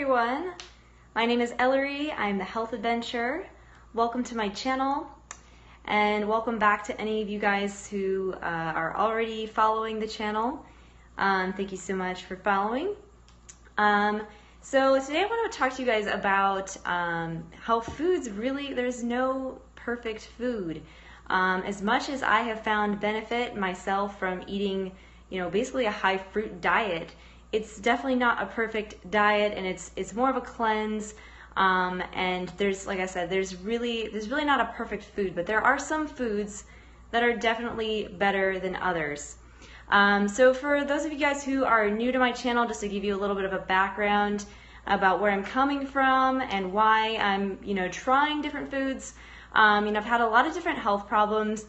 everyone. My name is Ellery. I'm the Health Adventurer. Welcome to my channel, and welcome back to any of you guys who are already following the channel. Thank you so much for following. So today I want to talk to you guys about how foods really, there's no perfect food. As much as I have found benefit myself from eating, you know, basically a high fruit diet, it's definitely not a perfect diet, and it's more of a cleanse. And there's, like I said, there's really not a perfect food, but there are some foods that are definitely better than others. So for those of you guys who are new to my channel, just to give you a little bit of a background about where I'm coming from and why I'm, you know, trying different foods. You know, I've had a lot of different health problems,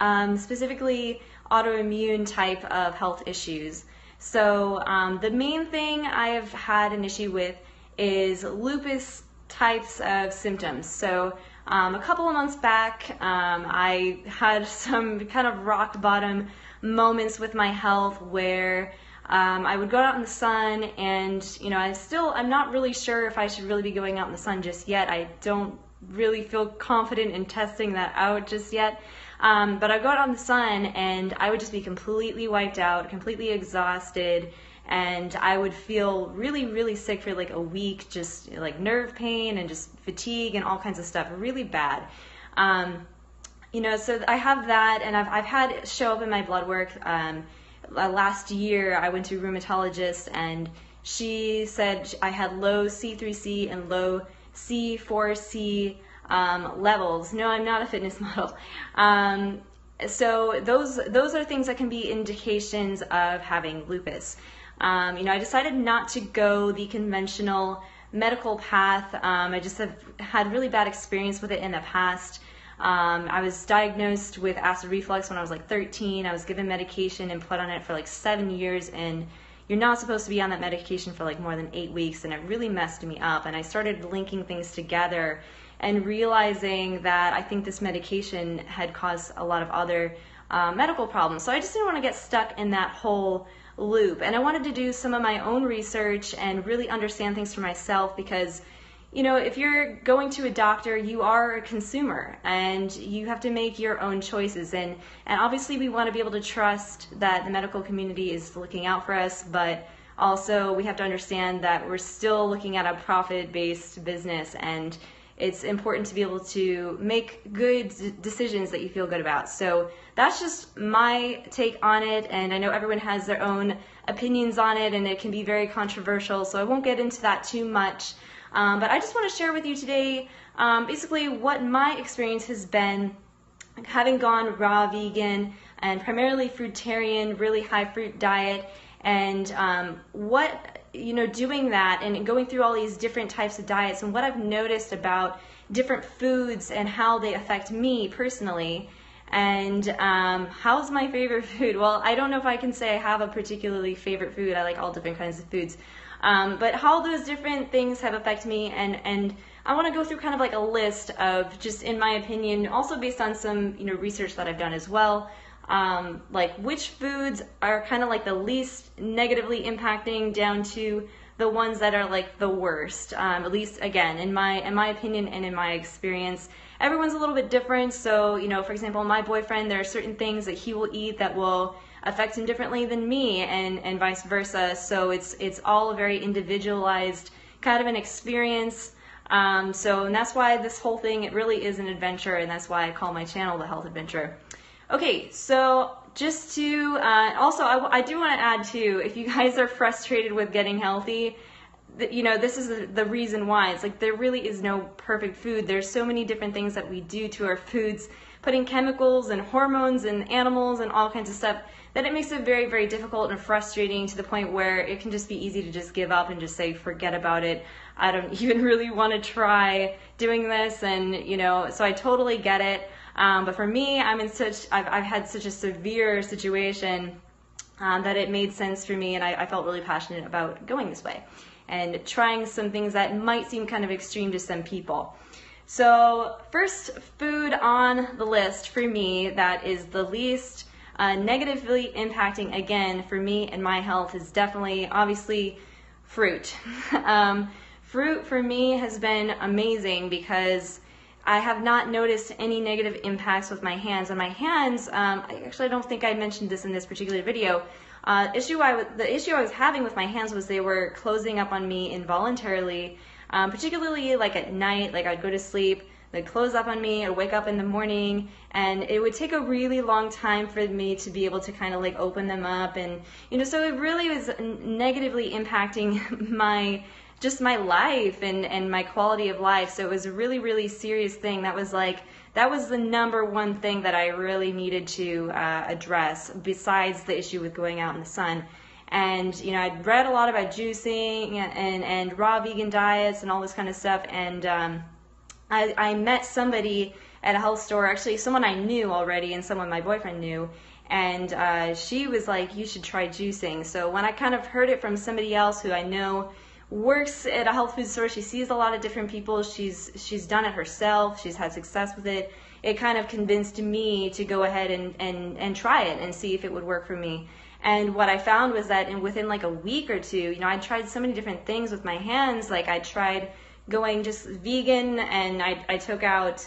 specifically autoimmune type of health issues. So the main thing I have had an issue with is lupus types of symptoms. So a couple of months back, I had some kind of rock bottom moments with my health where I would go out in the sun, and you know, I'm not really sure if I should really be going out in the sun just yet. I don't really feel confident in testing that out just yet. But I go out in the sun and I would just be completely wiped out, completely exhausted, and I would feel really, really sick for like a week, just like nerve pain and just fatigue and all kinds of stuff, really bad. You know, so I have that, and I've had it show up in my blood work. Last year I went to a rheumatologist, and she said I had low C3C and low C4C levels. No, I'm not a fitness model. So those are things that can be indications of having lupus. You know, I decided not to go the conventional medical path. I just have had really bad experience with it in the past. I was diagnosed with acid reflux when I was like 13. I was given medication and put on it for like 7 years, and you're not supposed to be on that medication for like more than 8 weeks, and it really messed me up. And I started linking things together and realizing that I think this medication had caused a lot of other medical problems. So I just didn't want to get stuck in that whole loop, and I wanted to do some of my own research and really understand things for myself, because you know, if you're going to a doctor, you are a consumer and you have to make your own choices. And obviously we want to be able to trust that the medical community is looking out for us, but also we have to understand that we're still looking at a profit-based business, and it's important to be able to make good decisions that you feel good about. So that's just my take on it, and I know everyone has their own opinions on it, and it can be very controversial, so I won't get into that too much. But I just want to share with you today basically what my experience has been having gone raw vegan and primarily fruitarian, really high fruit diet, and what, you know, doing that and going through all these different types of diets and what I've noticed about different foods and how they affect me personally. And how's my favorite food? Well, I don't know if I can say I have a particularly favorite food. I like all different kinds of foods. But how those different things have affected me, and I want to go through kind of like a list of just, in my opinion, also based on some, you know, research that I've done as well, like which foods are kind of like the least negatively impacting down to the ones that are like the worst, at least again in my opinion and in my experience. Everyone's a little bit different, so you know, for example, my boyfriend, there are certain things that he will eat that will affect him differently than me, and vice versa. So it's all a very individualized kind of an experience. So and that's why this whole thing, it really is an adventure, and that's why I call my channel The Health Adventurer. Okay, so just to also I do want to add too, if you guys are frustrated with getting healthy, you know, this is the reason why. It's like there really is no perfect food. There's so many different things that we do to our foods, putting chemicals and hormones and animals and all kinds of stuff, that it makes it very, very difficult and frustrating, to the point where it can just be easy to just give up and just say, forget about it. I don't even really want to try doing this. And, you know, so I totally get it. But for me, I've had such a severe situation that it made sense for me, and I felt really passionate about going this way and trying some things that might seem kind of extreme to some people. So first food on the list for me that is the least negatively impacting, again, for me and my health, is definitely obviously Fruit. Fruit for me has been amazing because I have not noticed any negative impacts with my hands. And my hands, I don't think I mentioned this in this particular video. The issue I was having with my hands was they were closing up on me involuntarily, particularly like at night. Like I'd go to sleep, they'd close up on me, I'd wake up in the morning, and it would take a really long time for me to be able to kind of like open them up, and you know, so it really was negatively impacting my my life and my quality of life. So it was a really, really serious thing. That was like, that was the number one thing that I really needed to address, besides the issue with going out in the sun. And you know, I'd read a lot about juicing and raw vegan diets and all this kind of stuff. And I met somebody at a health store, actually someone I knew already and someone my boyfriend knew. And she was like, you should try juicing. So when I kind of heard it from somebody else who I know works at a health food store, she sees a lot of different people, she's done it herself, she's had success with it, it kind of convinced me to go ahead and try it and see if it would work for me. And what I found was that within like a week or two, you know, I tried so many different things with my hands. Like I tried going just vegan, and I took out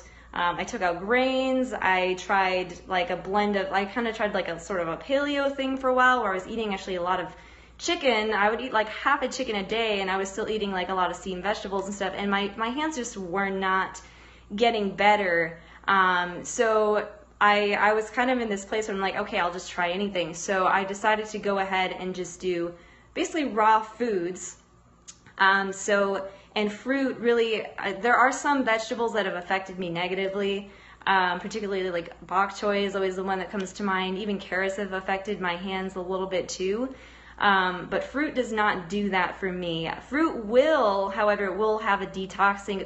grains. I tried like a blend of, I kind of tried like a sort of a paleo thing for a while, where I was eating actually a lot of chicken. I would eat like half a chicken a day, and I was still eating like a lot of steamed vegetables and stuff, and my hands just were not getting better. So I was kind of in this place where I'm like, okay, I'll just try anything. So I decided to go ahead and just do basically raw foods. And fruit, really, there are some vegetables that have affected me negatively, particularly like bok choy is always the one that comes to mind. Even carrots have affected my hands a little bit too. But fruit does not do that for me. Fruit will, however, it will have a detoxifying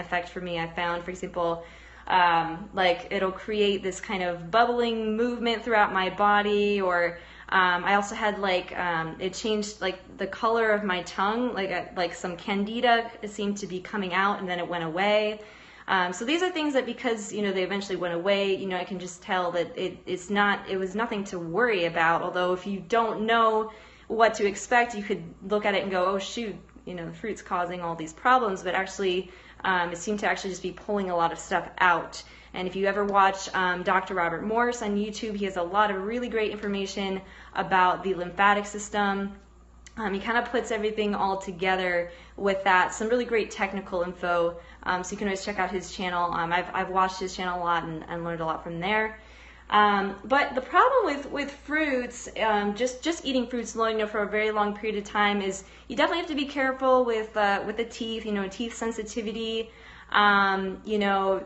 effect for me, I found. For example, like it'll create this kind of bubbling movement throughout my body, or I also had like, it changed like the color of my tongue, like some candida seemed to be coming out, and then it went away. So these are things that, because, you know, they eventually went away, you know, I can just tell that it was nothing to worry about. Although if you don't know what to expect, you could look at it and go, oh shoot, you know, the fruit's causing all these problems, but actually, it seemed to actually just be pulling a lot of stuff out. And if you ever watch Dr. Robert Morse on YouTube, he has a lot of really great information about the lymphatic system. He kind of puts everything all together with that, some really great technical info, so you can always check out his channel. I've watched his channel a lot and learned a lot from there. But the problem with fruits, just eating fruits alone, you know, for a very long period of time, is you definitely have to be careful with the teeth, you know, teeth sensitivity. You know,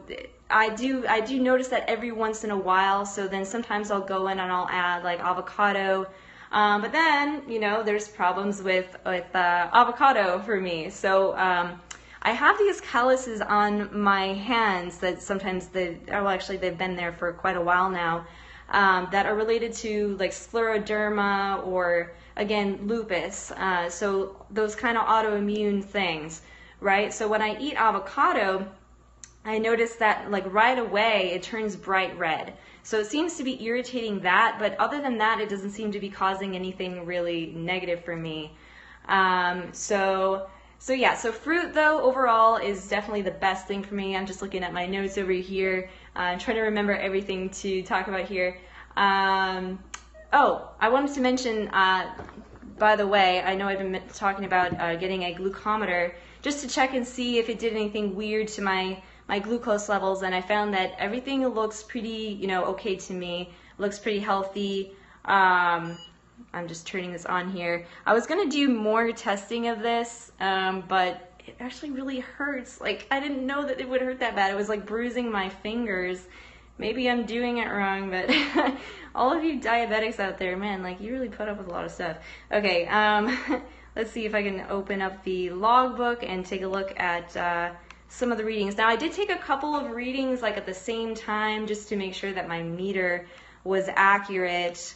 I do notice that every once in a while. So then sometimes I'll go in and I'll add like avocado. But then, you know, there's problems with avocado for me. So I have these calluses on my hands that sometimes they've been there for quite a while now, that are related to like scleroderma or, again, lupus. So those kind of autoimmune things, right? So when I eat avocado, I notice that like right away it turns bright red. So it seems to be irritating that, but other than that, it doesn't seem to be causing anything really negative for me. So yeah, so fruit though overall is definitely the best thing for me. I'm just looking at my notes over here. I'm trying to remember everything to talk about here. Oh, I wanted to mention, by the way, I know I've been talking about getting a glucometer just to check and see if it did anything weird to my glucose levels, and I found that everything looks pretty, you know, okay to me. Looks pretty healthy. I'm just turning this on here. I was gonna do more testing of this, but it actually really hurts. Like, I didn't know that it would hurt that bad. It was like bruising my fingers. Maybe I'm doing it wrong, but all of you diabetics out there, man, like, you really put up with a lot of stuff. Okay, let's see if I can open up the logbook and take a look at some of the readings. Now, I did take a couple of readings like at the same time just to make sure that my meter was accurate.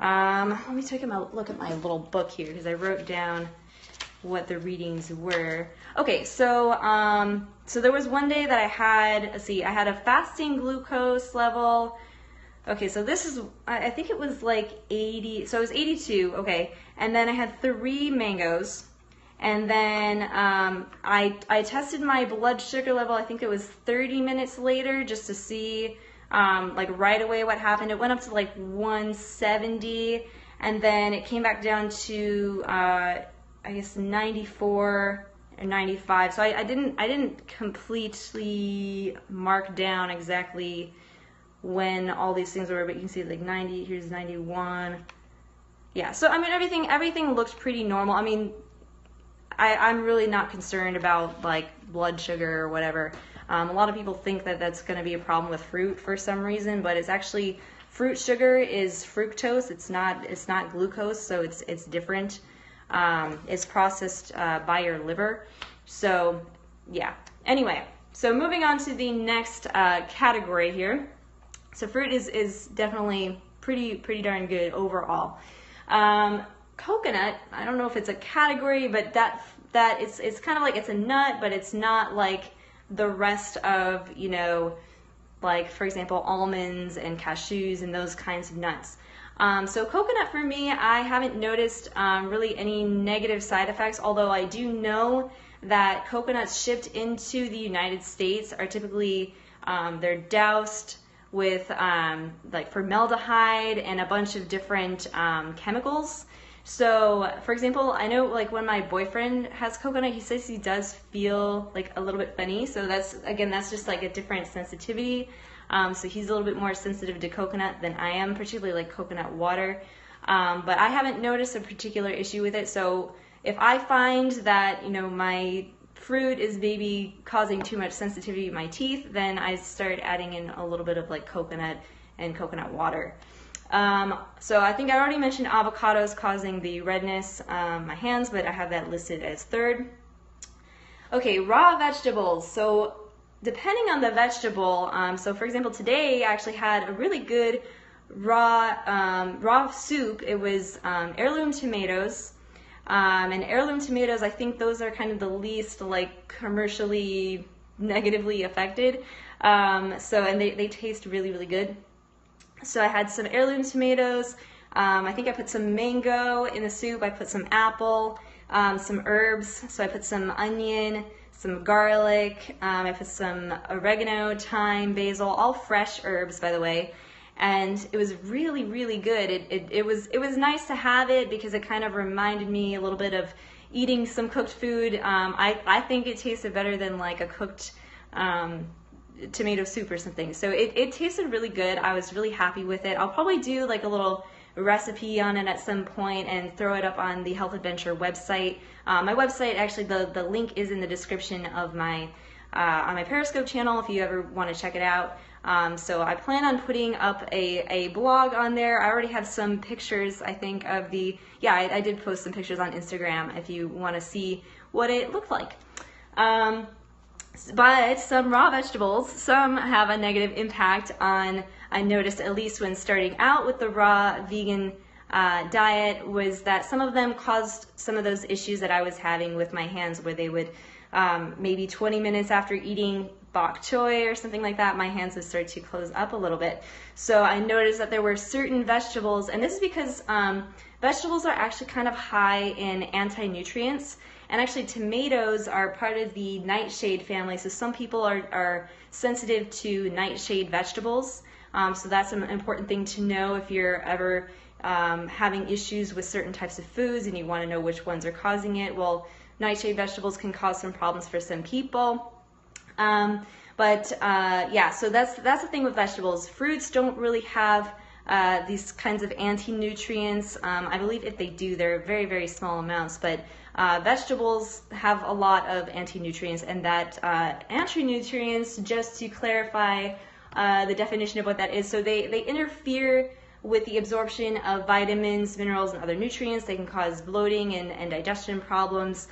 Let me take a look at my little book here, because I wrote down what the readings were. Okay, so so there was one day that I had a fasting glucose level Okay, so this is, I think it was like 80, so it was 82, okay. And then I had 3 mangoes. And then I tested my blood sugar level, I think it was 30 minutes later, just to see like right away what happened. It went up to like 170, and then it came back down to I guess 94 or 95. So I didn't completely mark down exactly when all these things were, but you can see like 90, here's 91. Yeah, so I mean everything looked pretty normal. I mean I'm really not concerned about like blood sugar or whatever. A lot of people think that that's going to be a problem with fruit for some reason, but it's actually, fruit sugar is fructose. It's not glucose, so it's different. It's processed by your liver. So yeah. Anyway, so moving on to the next category here. So fruit is definitely pretty darn good overall. Coconut, I don't know if it's a category, but that it's kind of like, it's a nut, but it's not like the rest of, you know, like for example almonds and cashews and those kinds of nuts. So coconut for me, I haven't noticed really any negative side effects, although I do know that coconuts shipped into the United States are typically they're doused with like formaldehyde and a bunch of different chemicals. So, for example, I know like when my boyfriend has coconut, he says he does feel like a little bit funny. So that's, again, that's just like a different sensitivity. So he's a little bit more sensitive to coconut than I am, particularly like coconut water. But I haven't noticed a particular issue with it. So if I find that, you know, my fruit is maybe causing too much sensitivity to my teeth, then I start adding in a little bit of like coconut and coconut water. So I think I already mentioned avocados causing the redness on my hands, but I have that listed as third. Okay, raw vegetables. So depending on the vegetable, so for example, today I actually had a really good raw soup. It was heirloom tomatoes. And heirloom tomatoes, I think those are kind of the least like commercially negatively affected. So, and they taste really, really good. So I had some heirloom tomatoes, I think I put some mango in the soup, I put some apple, some herbs, so I put some onion, some garlic, I put some oregano, thyme, basil, all fresh herbs by the way, and it was really, really good. It was nice to have it because it kind of reminded me a little bit of eating some cooked food. I think it tasted better than like a cooked tomato soup or something. So it tasted really good. I was really happy with it. I'll probably do like a little recipe on it at some point and throw it up on the Health Adventure website. My website, actually the link is in the description of my on my Periscope channel if you ever want to check it out. So I plan on putting up a blog on there. I already have some pictures, I think, of the, yeah, I did post some pictures on Instagram if you want to see what it looked like. But some raw vegetables, some have a negative impact on, I noticed at least when starting out with the raw vegan diet, was that some of them caused some of those issues that I was having with my hands where they would maybe 20 minutes after eating bok choy or something like that, my hands would start to close up a little bit. So I noticed that there were certain vegetables, and this is because vegetables are actually kind of high in anti-nutrients. And actually tomatoes are part of the nightshade family, so some people are sensitive to nightshade vegetables. So that's an important thing to know if you're ever having issues with certain types of foods and you want to know which ones are causing it. Well, nightshade vegetables can cause some problems for some people. Yeah, so that's the thing with vegetables. Fruits don't really have these kinds of anti-nutrients. I believe if they do, they're very, very small amounts, but vegetables have a lot of anti-nutrients, and that anti-nutrients, just to clarify the definition of what that is, so they interfere with the absorption of vitamins, minerals, and other nutrients. They can cause bloating and digestion problems.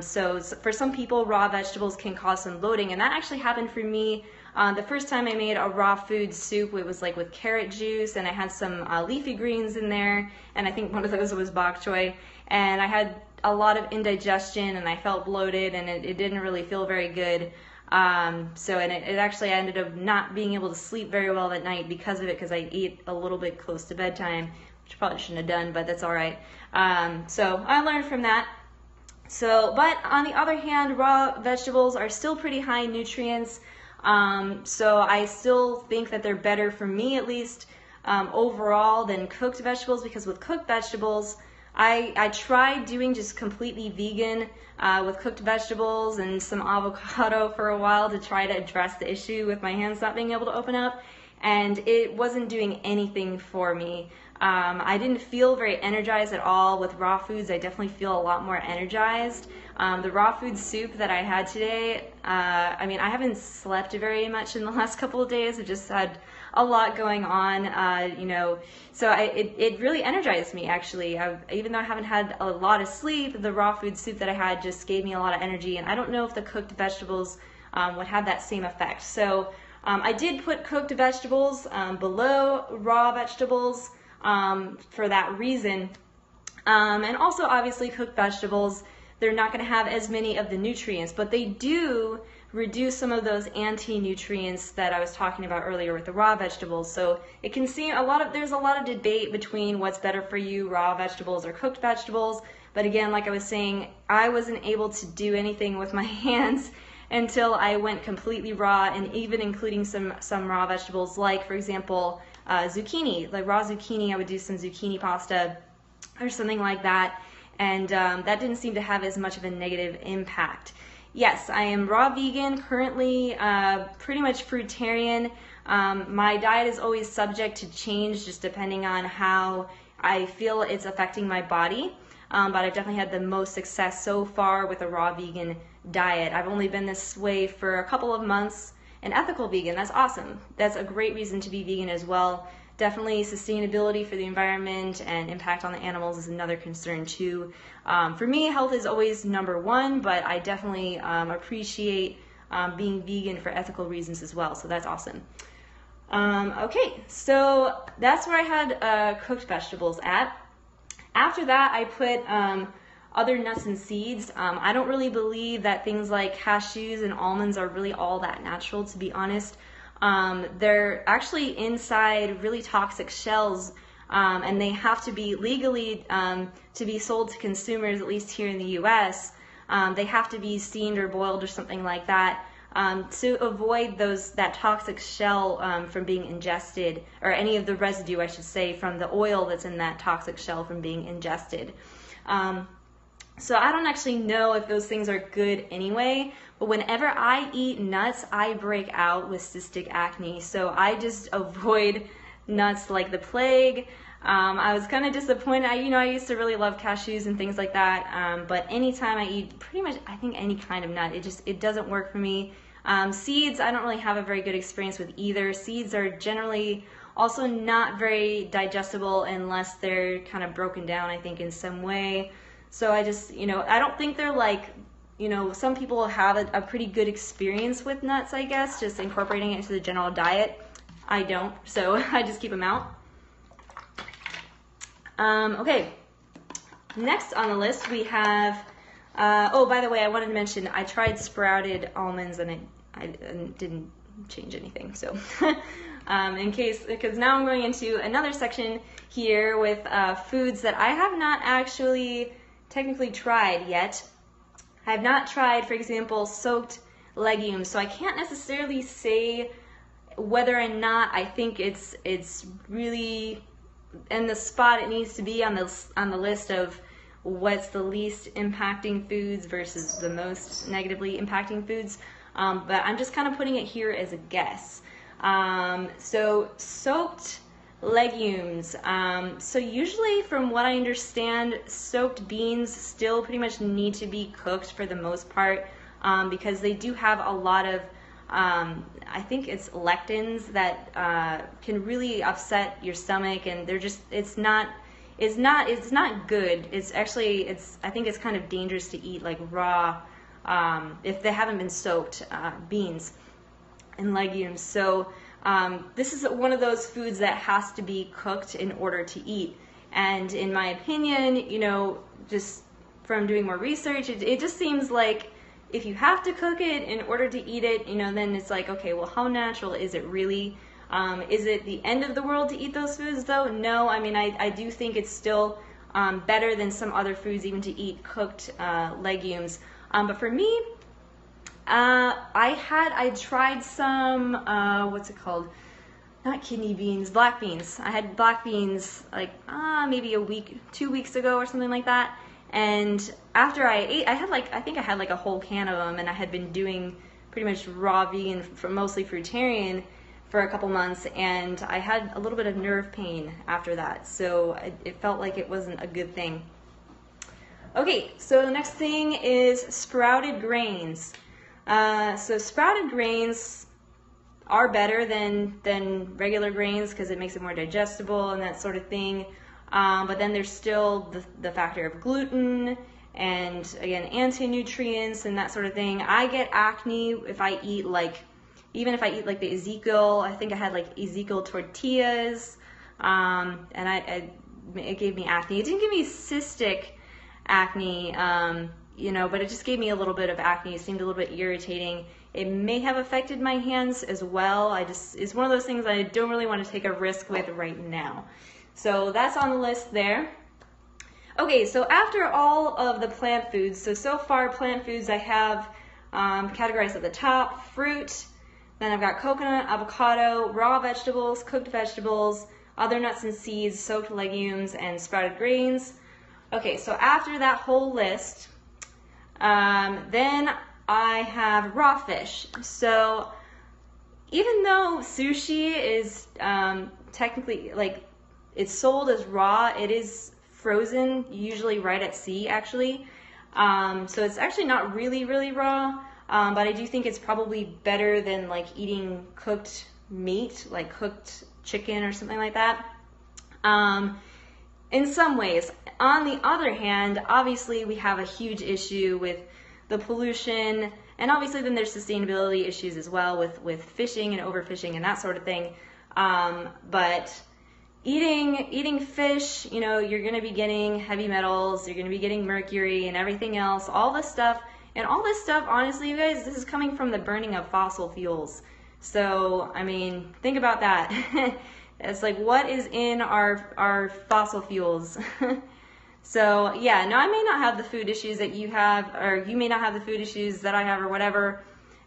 So for some people, raw vegetables can cause some bloating, and that actually happened for me. The first time I made a raw food soup, it was like with carrot juice, and I had some leafy greens in there, and I think one of those was bok choy, and I had a lot of indigestion, and I felt bloated, and it didn't really feel very good. So it actually, I ended up not being able to sleep very well that night because of it, because I ate a little bit close to bedtime, which I probably shouldn't have done, but that's all right. So I learned from that. So, but on the other hand, raw vegetables are still pretty high in nutrients. So I still think that they're better, for me at least, overall, than cooked vegetables, because with cooked vegetables, I tried doing just completely vegan with cooked vegetables and some avocado for a while to try to address the issue with my hands not being able to open up, and it wasn't doing anything for me. I didn't feel very energized at all. With raw foods, I definitely feel a lot more energized. The raw food soup that I had today, I mean, I haven't slept very much in the last couple of days. I've just had a lot going on, you know, so it really energized me, actually. Even though I haven't had a lot of sleep, the raw food soup that I had just gave me a lot of energy, and I don't know if the cooked vegetables would have that same effect. So I did put cooked vegetables below raw vegetables for that reason. And also, obviously, cooked vegetables, they're not going to have as many of the nutrients, but they do reduce some of those anti-nutrients that I was talking about earlier with the raw vegetables. So it can seem there's a lot of debate between what's better for you, raw vegetables or cooked vegetables. But again, like I was saying, I wasn't able to do anything with my hands until I went completely raw, and even including some raw vegetables, like, for example, zucchini, like raw zucchini. I would do some zucchini pasta or something like that. And that didn't seem to have as much of a negative impact. Yes, I am raw vegan, currently pretty much fruitarian. My diet is always subject to change, just depending on how I feel it's affecting my body. But I've definitely had the most success so far with a raw vegan diet. I've only been this way for a couple of months. An ethical vegan, that's awesome. That's a great reason to be vegan as well. Definitely sustainability for the environment and impact on the animals is another concern too. For me, health is always number one, but I definitely appreciate being vegan for ethical reasons as well, so that's awesome. Okay, so that's where I had cooked vegetables at. After that, I put other nuts and seeds. I don't really believe that things like cashews and almonds are really all that natural, to be honest. They're actually inside really toxic shells, and they have to be legally, to be sold to consumers, at least here in the US, they have to be steamed or boiled or something like that, to avoid that toxic shell from being ingested, or any of the residue, I should say, from the oil that's in that toxic shell from being ingested. So I don't actually know if those things are good anyway, but whenever I eat nuts, I break out with cystic acne. So I just avoid nuts like the plague. I was kind of disappointed. I used to really love cashews and things like that, but anytime I eat pretty much, I think, any kind of nut, it doesn't work for me. Seeds, I don't really have a very good experience with either. Seeds are generally also not very digestible unless they're kind of broken down, I think, in some way. So I just, I don't think they're like, some people have a pretty good experience with nuts, I guess, just incorporating it into the general diet. I don't, so I just keep them out. Okay, next on the list we have, oh, by the way, I wanted to mention, I tried sprouted almonds and I didn't change anything, so. Because now I'm going into another section here with foods that I have not actually technically tried yet. I have not tried, for example, soaked legumes, so I can't necessarily say whether or not I think it's really in the spot it needs to be on the list of what's the least impacting foods versus the most negatively impacting foods, but I'm just kind of putting it here as a guess. So soaked legumes, so usually from what I understand, soaked beans still pretty much need to be cooked for the most part, because they do have a lot of, I think it's lectins that can really upset your stomach, and they're just, it's not good. It's actually, I think it's kind of dangerous to eat like raw, if they haven't been soaked, beans and legumes. So this is one of those foods that has to be cooked in order to eat. And in my opinion, just from doing more research, it just seems like if you have to cook it in order to eat it, you know, then it's like, okay, well, how natural is it really? Is it the end of the world to eat those foods, though? No, I mean, I do think it's still better than some other foods, even to eat cooked legumes. But for me, I tried some, what's it called? Not kidney beans, black beans. I had black beans like maybe a week, 2 weeks ago or something like that. And after I ate, I had like, I think I had like a whole can of them, and I had been doing pretty much raw vegan, mostly fruitarian, for a couple months, and I had a little bit of nerve pain after that. So it felt like it wasn't a good thing. Okay, so the next thing is sprouted grains. So sprouted grains are better than regular grains because it makes it more digestible and that sort of thing. But then there's still the factor of gluten and, again, anti-nutrients and that sort of thing. I get acne if I eat like, even if I eat like the Ezekiel, I think I had like Ezekiel tortillas, and it gave me acne. It didn't give me cystic acne, you know, but it just gave me a little bit of acne. It seemed a little bit irritating. It may have affected my hands as well. It's one of those things I don't really want to take a risk with right now. So that's on the list there. Okay, so after all of the plant foods, so far plant foods I have categorized at the top: fruit, then I've got coconut, avocado, raw vegetables, cooked vegetables, other nuts and seeds, soaked legumes, and sprouted grains. Okay, so after that whole list, then I have raw fish. So even though sushi is technically, like, it's sold as raw, it is frozen, usually right at sea, actually. So it's actually not really, really raw. But I do think it's probably better than like eating cooked meat, like cooked chicken or something like that, in some ways. On the other hand, obviously we have a huge issue with the pollution, and obviously then there's sustainability issues as well with fishing and overfishing and that sort of thing. But eating fish, you know, you're going to be getting heavy metals, you're going to be getting mercury and everything else, all this stuff. And all this stuff, honestly, you guys, this is coming from the burning of fossil fuels. So, I mean, think about that. It's like, what is in our fossil fuels? So, yeah, now I may not have the food issues that you have, or you may not have the food issues that I have, or whatever.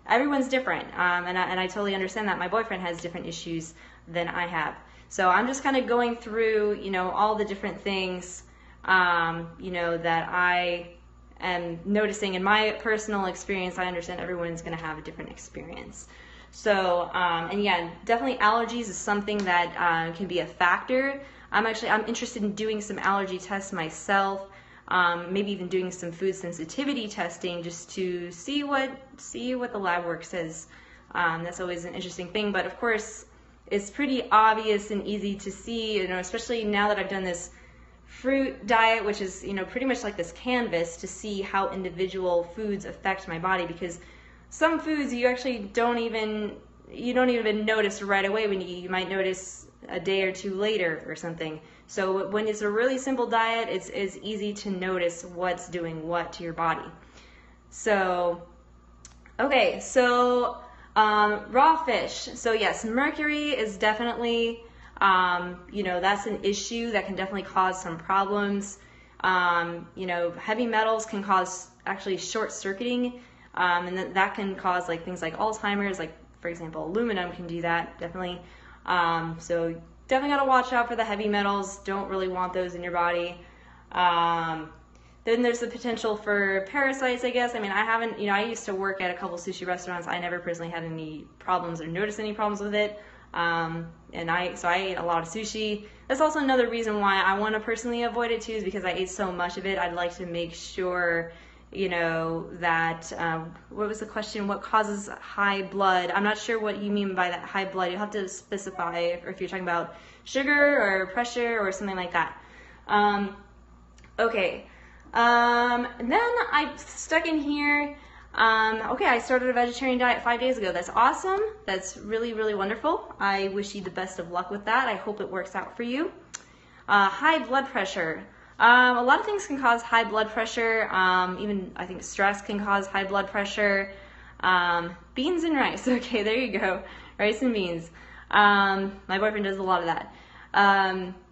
Everyone's different, and I totally understand that. My boyfriend has different issues than I have. So I'm just kind of going through, you know, all the different things, you know, that I... and noticing in my personal experience. I understand everyone's going to have a different experience. So, and yeah, definitely allergies is something that can be a factor. I'm interested in doing some allergy tests myself, maybe even doing some food sensitivity testing just to see what the lab work says. That's always an interesting thing, but of course, it's pretty obvious and easy to see, you know, especially now that I've done this fruit diet, which is, you know, pretty much like this canvas to see how individual foods affect my body, because some foods you actually don't even notice right away. When you might notice a day or two later or something. So when it's a really simple diet, it's easy to notice what's doing what to your body. So, okay, so raw fish. So yes, mercury is definitely, you know, that's an issue that can definitely cause some problems. You know, heavy metals can cause actually short circuiting, and that can cause like things like Alzheimer's, like for example, aluminum can do that definitely. So definitely gotta watch out for the heavy metals. Don't really want those in your body. Then there's the potential for parasites, I guess. I mean, I haven't, you know, I used to work at a couple sushi restaurants. I never personally had any problems or noticed any problems with it. So I ate a lot of sushi. That's also another reason why I want to personally avoid it too, is because I ate so much of it. I'd like to make sure, you know, that, what was the question? What causes high blood? I'm not sure what you mean by that, high blood. You'll have to specify if you're talking about sugar or pressure or something like that. Okay. Then I stuck in here. Okay, I started a vegetarian diet 5 days ago. That's awesome. That's really, really wonderful. I wish you the best of luck with that. I hope it works out for you. High blood pressure. A lot of things can cause high blood pressure. Even I think stress can cause high blood pressure. Beans and rice. Okay, there you go. Rice and beans. My boyfriend does a lot of that.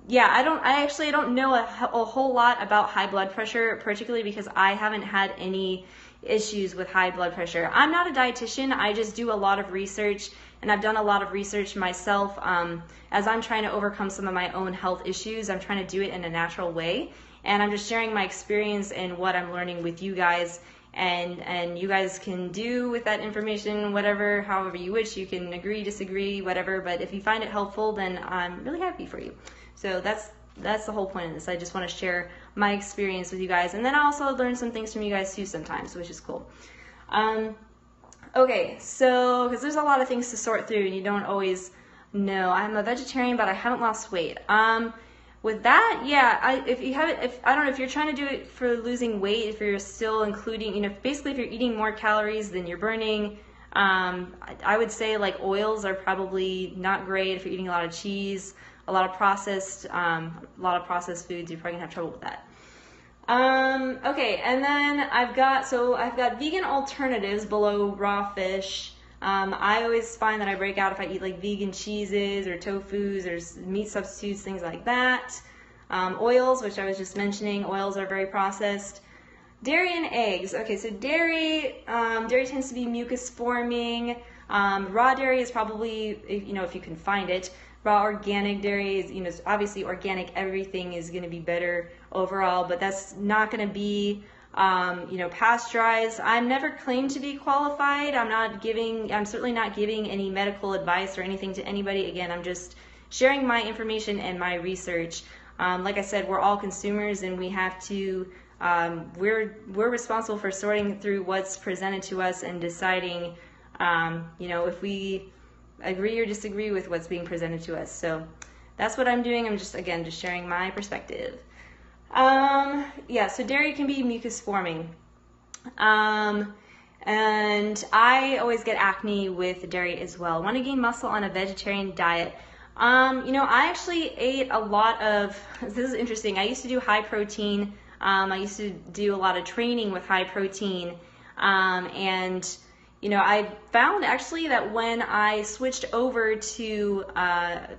Yeah, I actually don't know a whole lot about high blood pressure, particularly because I haven't had any issues with high blood pressure. I'm not a dietitian. I just do a lot of research, and I've done a lot of research myself as I'm trying to overcome some of my own health issues. I'm trying to do it in a natural way, and I'm just sharing my experience and what I'm learning with you guys, and you guys can do with that information whatever, however you wish. You can agree, disagree, whatever, but if you find it helpful, then I'm really happy for you. So that's the whole point of this. I just want to share my experience with you guys, and then I also learn some things from you guys too sometimes, which is cool. Okay, so because there's a lot of things to sort through and you don't always know. I'm a vegetarian, but I haven't lost weight. With that, yeah, I don't know if you're trying to do it for losing weight, if you're still including, you know, basically if you're eating more calories than you're burning, I would say like oils are probably not great. If you're eating a lot of cheese, a lot of processed foods, you're probably gonna have trouble with that. Okay, and then I've got vegan alternatives below raw fish. I always find that I break out if I eat like vegan cheeses or tofus or meat substitutes, things like that. Oils, which I was just mentioning, oils are very processed. Dairy and eggs. Okay, so dairy tends to be mucus forming. Raw dairy is probably, you know, if you can find it. Raw organic dairy is, you know, obviously organic everything is going to be better overall, but that's not going to be you know, pasteurized. I'm never claimed to be qualified. I'm certainly not giving any medical advice or anything to anybody. Again, I'm just sharing my information and my research. Like I said, we're all consumers, and we have to, we're responsible for sorting through what's presented to us and deciding, you know, if we agree or disagree with what's being presented to us. So that's what I'm doing. I'm just, again, just sharing my perspective. Yeah, so dairy can be mucus forming. And I always get acne with dairy as well. Want to gain muscle on a vegetarian diet? You know, I actually ate a lot of, this is interesting. I used to do high protein. I used to do a lot of training with high protein. And you know, I found actually that when I switched over to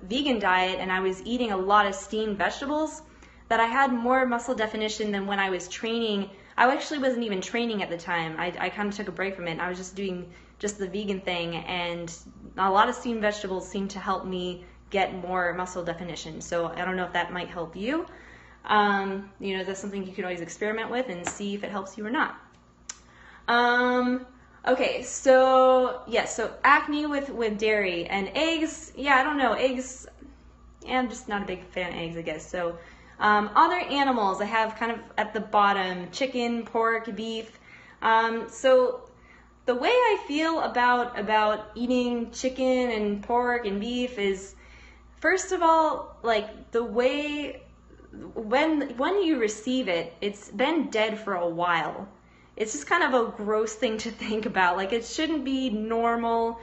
vegan diet and I was eating a lot of steamed vegetables, that I had more muscle definition than when I was training. I actually wasn't even training at the time. I kind of took a break from it. I was just doing just the vegan thing, and a lot of steamed vegetables seemed to help me get more muscle definition. So I don't know if that might help you. You know, that's something you can always experiment with and see if it helps you or not. Okay, so yes, yeah, so acne with dairy and eggs. Yeah, I don't know, eggs. Yeah, I'm just not a big fan of eggs, I guess. So other animals, I have kind of at the bottom: chicken, pork, beef. So the way I feel about eating chicken and pork and beef is, first of all, like the way when you receive it, it's been dead for a while. It's just kind of a gross thing to think about. Like, it shouldn't be normal.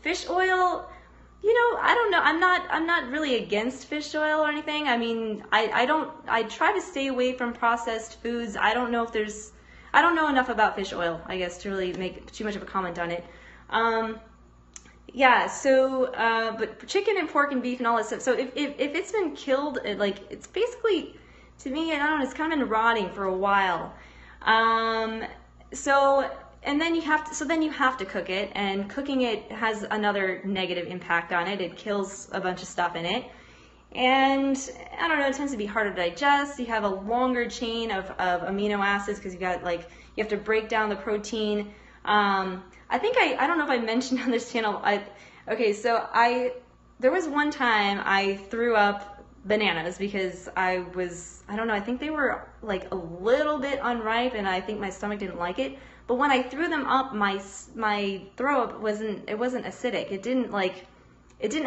Fish oil, you know, I don't know. I'm not really against fish oil or anything. I mean, I try to stay away from processed foods. I don't know enough about fish oil, I guess, to really make too much of a comment on it. Yeah, so, but chicken and pork and beef and all that stuff. So if it's been killed, it's basically, to me, I don't know, it's kind of been rotting for a while. Then you have to cook it, and cooking it has another negative impact on it. It kills a bunch of stuff in it, and I don't know, it tends to be harder to digest. You have a longer chain of amino acids because you have to break down the protein. I think I don't know if I mentioned on this channel. There was one time I threw up bananas because I don't know, I think they were like a little bit unripe, and I think my stomach didn't like it. But when I threw them up, my throw up wasn't acidic. It didn't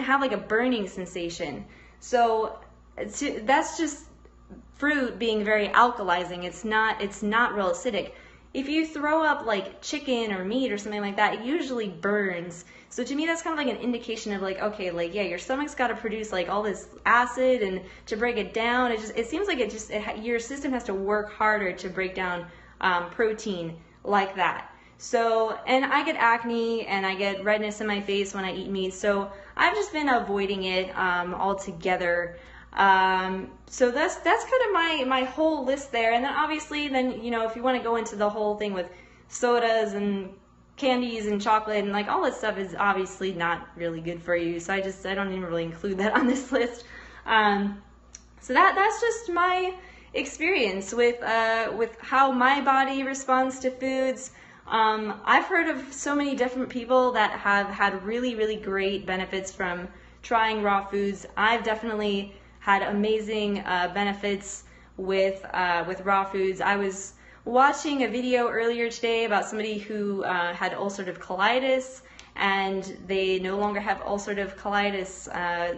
have like a burning sensation. So that's just fruit being very alkalizing. It's not real acidic. If you throw up like chicken or meat or something like that, it usually burns. So to me, that's kind of like an indication of like, okay, like, yeah, your stomach's got to produce like all this acid, and to break it down, it just, it seems like it just, your system has to work harder to break down protein like that. So, and I get acne and I get redness in my face when I eat meat. So I've just been avoiding it altogether. So that's kind of my whole list there. And then obviously then, you know, if you want to go into the whole thing with sodas and candies and chocolate and like all this stuff is obviously not really good for you. So I don't even really include that on this list. So that's just my experience with how my body responds to foods. I've heard of so many different people that have had really, really great benefits from trying raw foods. I've definitely had amazing benefits with raw foods. I was watching a video earlier today about somebody who had ulcerative colitis, and they no longer have ulcerative colitis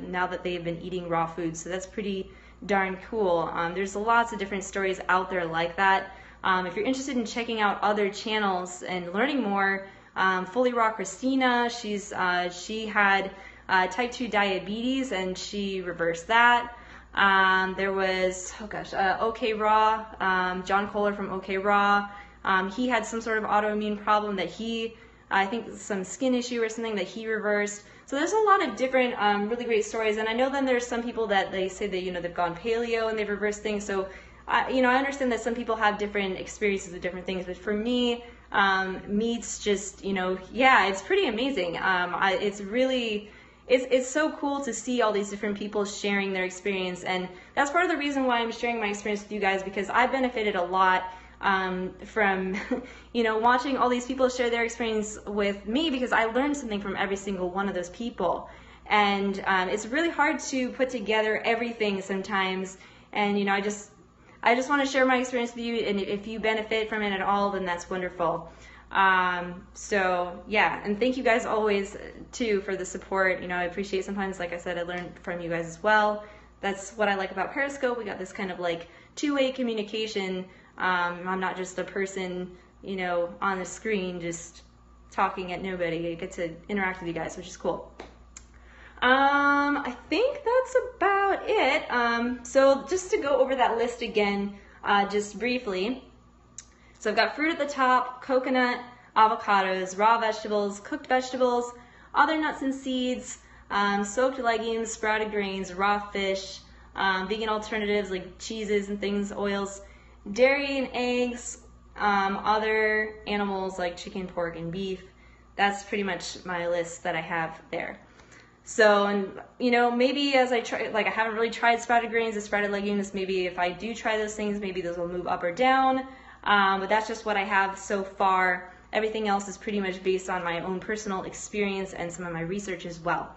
now that they've been eating raw foods. So that's pretty darn cool. There's lots of different stories out there like that. If you're interested in checking out other channels and learning more, Fully Raw Christina, she had type 2 diabetes and she reversed that. There was, oh gosh, OK Raw, John Kohler from OK Raw. He had some sort of autoimmune problem that he, I think some skin issue or something that he reversed. So there's a lot of different really great stories. And I know then there's some people that they say that, you know, they've gone paleo and they've reversed things. So, you know, I understand that some people have different experiences with different things, but for me, meats just, you know, yeah, it's pretty amazing. It's really... It's so cool to see all these different people sharing their experience, and that's part of the reason why I'm sharing my experience with you guys, because I've benefited a lot from, you know, watching all these people share their experience with me, because I learned something from every single one of those people. And it's really hard to put together everything sometimes, and, you know, I just want to share my experience with you, and if you benefit from it at all, then that's wonderful. So yeah, and thank you guys always too for the support. You know, I appreciate, sometimes, like I said, I learn from you guys as well. That's what I like about Periscope. We got this kind of like two-way communication. I'm not just a person, you know, on the screen just talking at nobody. I get to interact with you guys, which is cool. I think that's about it. So just to go over that list again, just briefly. So I've got fruit at the top, coconut, avocados, raw vegetables, cooked vegetables, other nuts and seeds, soaked legumes, sprouted grains, raw fish, vegan alternatives like cheeses and things, oils, dairy and eggs, other animals like chicken, pork, and beef. That's pretty much my list that I have there. So, and you know, maybe as I try, like I haven't really tried sprouted grains and sprouted legumes, maybe if I do try those things, maybe those will move up or down. But that's just what I have so far. Everything else is pretty much based on my own personal experience and some of my research as well.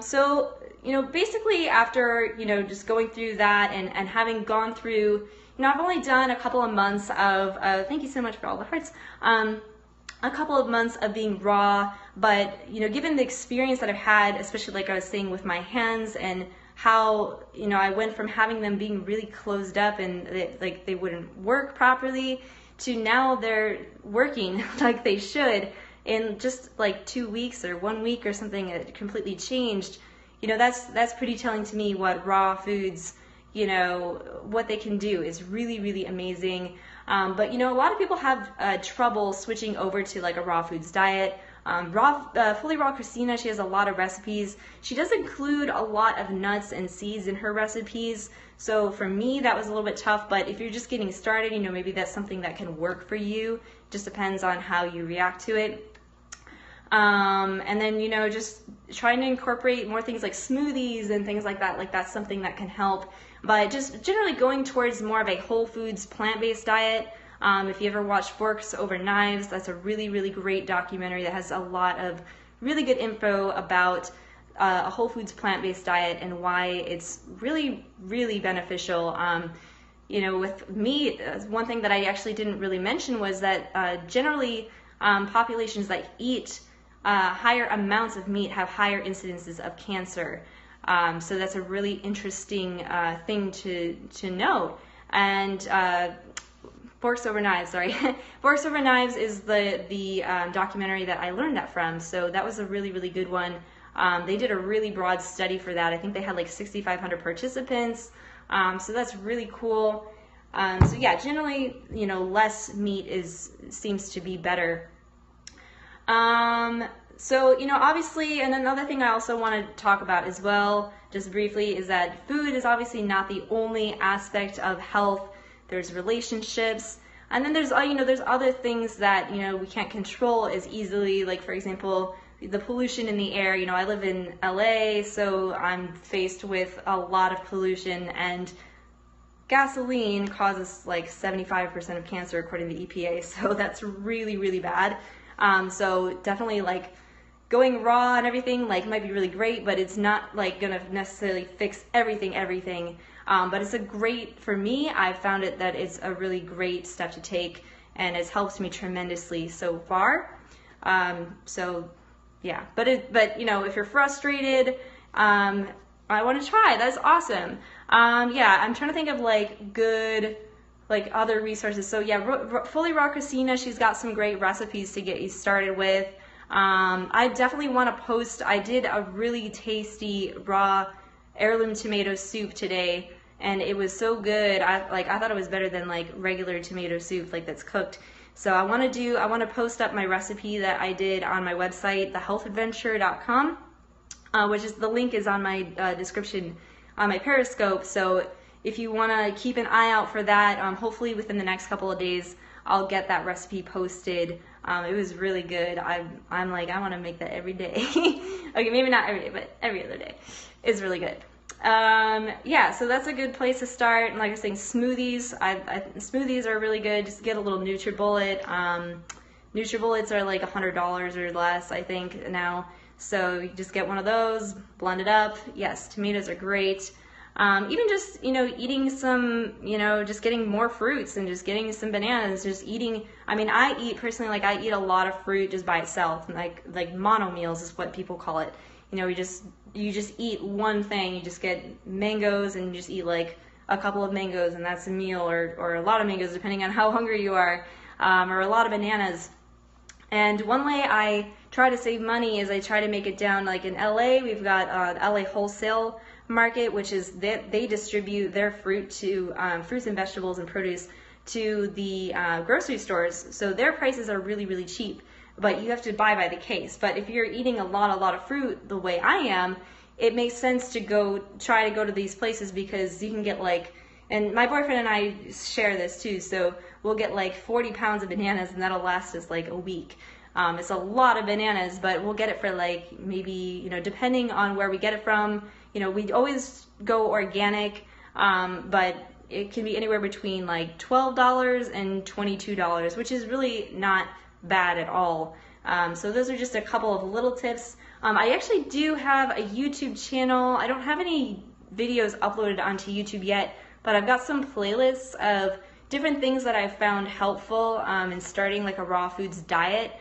So, you know, basically after, you know, just going through that and having gone through, you know, I've only done a couple of months of, thank you so much for all the hearts, a couple of months of being raw, but, you know, given the experience that I've had, especially like I was saying with my hands and how, you know, I went from having them being really closed up and like they wouldn't work properly to now they're working like they should in just like 2 weeks or 1 week or something. It completely changed. You know, that's pretty telling to me what raw foods, you know, what they can do is really, really amazing. But, you know, a lot of people have trouble switching over to like a raw foods diet. Fully Raw Christina, she has a lot of recipes. She does include a lot of nuts and seeds in her recipes. So for me, that was a little bit tough, but if you're just getting started, you know, maybe that's something that can work for you. Just depends on how you react to it. And then, you know, just trying to incorporate more things like smoothies and things like that, like that's something that can help. But just generally going towards more of a whole foods, plant-based diet. If you ever watch Forks Over Knives, that's a really, really great documentary that has a lot of really good info about a whole foods plant-based diet and why it's really, really beneficial. You know, with meat, one thing that I actually didn't really mention was that generally populations that eat higher amounts of meat have higher incidences of cancer. So that's a really interesting thing to note. And Forks Over Knives, sorry. Forks Over Knives is the documentary that I learned that from, so that was a really, really good one. They did a really broad study for that. I think they had like 6,500 participants, so that's really cool. So yeah, generally, you know, less meat seems to be better. So, you know, obviously, and another thing I also want to talk about as well, just briefly, is that food is obviously not the only aspect of health. There's relationships, and then there's, you know, there's other things that, you know, we can't control as easily, like, for example, the pollution in the air. You know, I live in LA, so I'm faced with a lot of pollution, and gasoline causes like 75% of cancer according to the EPA, so that's really, really bad. So definitely, like, going raw and everything, like, might be really great, but it's not like gonna necessarily fix everything. But it's a great, for me, I've found it that it's a really great step to take, and it's helped me tremendously so far. So yeah, but you know, if you're frustrated, I want to try. That's awesome. Yeah, I'm trying to think of like good, like, other resources. So yeah, Fully Raw Christina, she's got some great recipes to get you started with. I definitely want to post, I did a really tasty raw heirloom tomato soup today, and it was so good. I thought it was better than like regular tomato soup, like, that's cooked. So I want to post up my recipe that I did on my website, thehealthadventurer.com, which is, the link is on my description on my Periscope. So if you want to keep an eye out for that, hopefully within the next couple of days, I'll get that recipe posted. It was really good. I'm like, I want to make that every day. Okay, maybe not every day, but every other day. It's really good. Yeah, so that's a good place to start. And like I was saying, smoothies. Smoothies are really good. Just get a little NutriBullet. NutriBullets are like $100 or less, I think, now. So you just get one of those, blend it up. Yes, tomatoes are great. Even just, you know, eating some, you know, just getting more fruits and just getting some bananas, just eating, I mean, I eat personally, like, I eat a lot of fruit just by itself, like mono meals is what people call it. You know, you just eat one thing, you just get mangoes and you just eat like a couple of mangoes and that's a meal, or a lot of mangoes depending on how hungry you are, or a lot of bananas. And one way I try to save money is I try to make it down, like, in LA, we've got LA Wholesale Market, which is they distribute their fruit to fruits and vegetables and produce to the grocery stores, so their prices are really, really cheap, but you have to buy by the case. But if you're eating a lot of fruit the way I am, it makes sense to try to go to these places, because you can get like, and my boyfriend and I share this too, so we'll get like 40 pounds of bananas and that'll last us like a week. It's a lot of bananas, but we'll get it for like, maybe, you know, depending on where we get it from. You know, we always go organic, but it can be anywhere between like $12 and $22, which is really not bad at all. So those are just a couple of little tips. I actually do have a YouTube channel. I don't have any videos uploaded onto YouTube yet, but I've got some playlists of different things that I've found helpful in starting like a raw foods diet.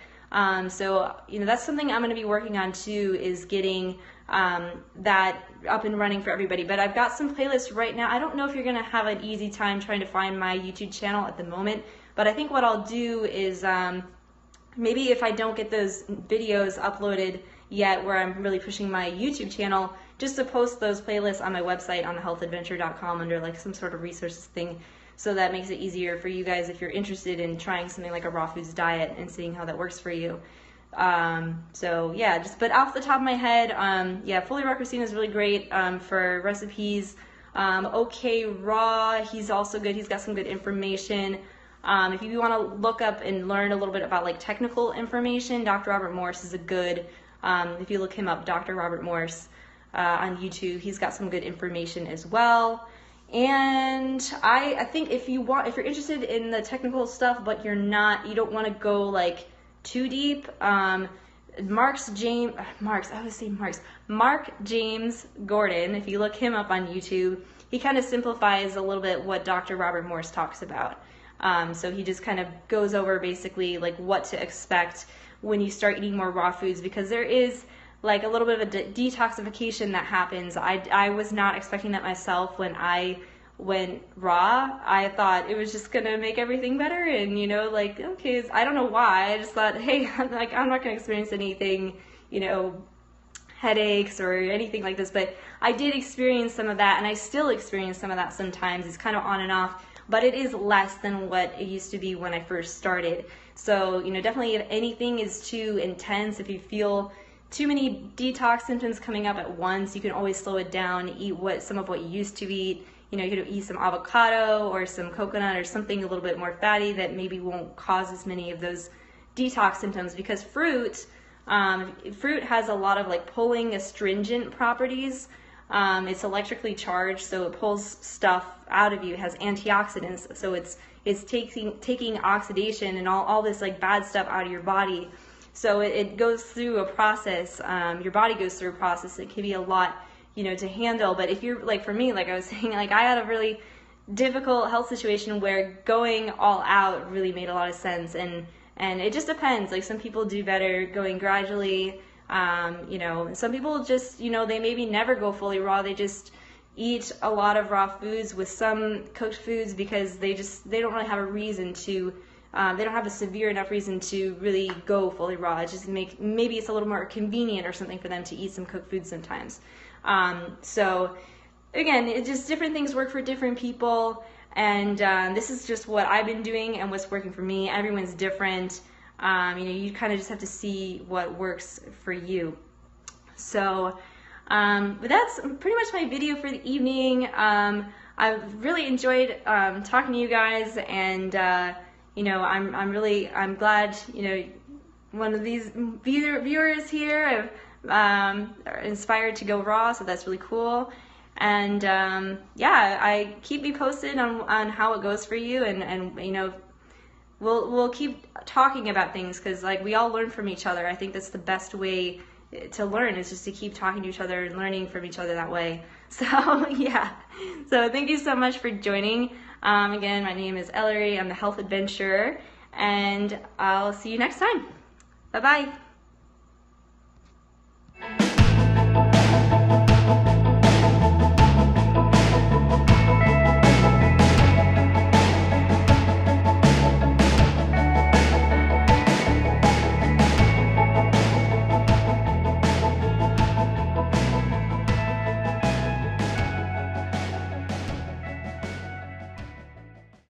So, you know, that's something I'm going to be working on too, is getting that up and running for everybody. But I've got some playlists right now. I don't know if you're going to have an easy time trying to find my YouTube channel at the moment, but I think what I'll do is maybe if I don't get those videos uploaded yet where I'm really pushing my YouTube channel, just to post those playlists on my website on thehealthadventure.com under like some sort of resources thing. So that makes it easier for you guys if you're interested in trying something like a raw foods diet and seeing how that works for you. So yeah, just, but off the top of my head, yeah, Fully Raw Christina is really great for recipes. OK Raw, he's also good. He's got some good information. If you want to look up and learn a little bit about like technical information, Dr. Robert Morse is a good, if you look him up, Dr. Robert Morse on YouTube, he's got some good information as well. And I think if you're interested in the technical stuff, but you don't want to go like too deep, Mark James Gordon, if you look him up on YouTube, he kind of simplifies a little bit what Dr. Robert Morse talks about. So he just kind of goes over basically like what to expect when you start eating more raw foods, because there is like a little bit of a detoxification that happens. I was not expecting that myself when I went raw, I thought it was just gonna make everything better, and you know, like, okay, I don't know why, I just thought, hey, I'm not gonna experience anything, you know, headaches or anything like this, but I did experience some of that, and I still experience some of that sometimes. It's kind of on and off, but it is less than what it used to be when I first started. So, you know, definitely if anything is too intense, if you feel too many detox symptoms coming up at once, you can always slow it down, eat some of what you used to eat. You know, you could eat some avocado or some coconut or something a little bit more fatty that maybe won't cause as many of those detox symptoms, because fruit has a lot of like pulling astringent properties. It's electrically charged, so it pulls stuff out of you. It has antioxidants, so it's taking oxidation and all this like bad stuff out of your body. So it goes through a process. Your body goes through a process. It can be a lot, you know, to handle. But if you're like, for me, like I was saying, like I had a really difficult health situation where going all out really made a lot of sense, and it just depends. Like some people do better going gradually, you know, and some people just, you know, they maybe never go fully raw. They just eat a lot of raw foods with some cooked foods because they don't really have a reason to. They don't have a severe enough reason to really go fully raw. It just maybe it's a little more convenient or something for them to eat some cooked food sometimes. So again, it's just different things work for different people, and this is just what I've been doing and what's working for me. Everyone's different. You know, you kind of just have to see what works for you. So, but that's pretty much my video for the evening. I've really enjoyed talking to you guys, and you know, I'm glad, you know, one of these viewers here are inspired to go raw, so that's really cool. And yeah, I keep me posted on how it goes for you, and you know, we'll keep talking about things, because like we all learn from each other. I think that's the best way to learn, is just to keep talking to each other and learning from each other that way. So yeah, so thank you so much for joining. Again, my name is Ellery. I'm the Health Adventurer, and I'll see you next time. Bye-bye.